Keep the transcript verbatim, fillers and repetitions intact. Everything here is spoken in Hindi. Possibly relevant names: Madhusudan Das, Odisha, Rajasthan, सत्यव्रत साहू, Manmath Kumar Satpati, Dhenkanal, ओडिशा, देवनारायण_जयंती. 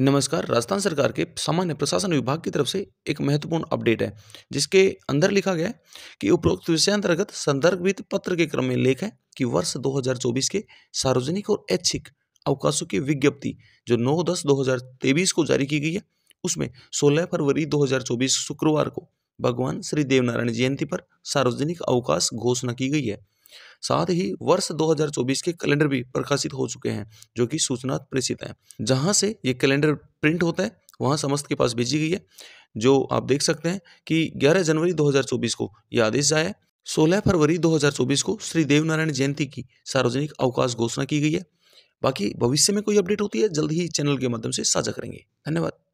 नमस्कार। राजस्थान सरकार के सामान्य प्रशासन विभाग की तरफ से एक महत्वपूर्ण अपडेट है, जिसके अंदर लिखा गया है कि उपरोक्त विषय अंतर्गत संदर्भित पत्र के क्रम में लेख है कि वर्ष दो हज़ार चौबीस के सार्वजनिक और ऐच्छिक अवकाशों की विज्ञप्ति जो नौ दस दो हज़ार तेईस को जारी की गई है, उसमें सोलह फरवरी दो हज़ार चौबीस शुक्रवार को भगवान श्री देवनारायण जयंती पर सार्वजनिक अवकाश घोषणा की गई है। साथ ही वर्ष दो हज़ार चौबीस के कैलेंडर भी प्रकाशित हो चुके हैं, जो कि सूचना प्रेषित हैं। जहां से ये कैलेंडर प्रिंट होता है वहां समस्त के पास भेजी गई है, जो आप देख सकते हैं कि ग्यारह जनवरी दो हज़ार चौबीस को यह आदेश आया है। सोलह फरवरी दो हज़ार चौबीस को श्री देवनारायण जयंती की सार्वजनिक अवकाश घोषणा की गई है। बाकी भविष्य में कोई अपडेट होती है जल्द ही चैनल के माध्यम से साझा करेंगे। धन्यवाद।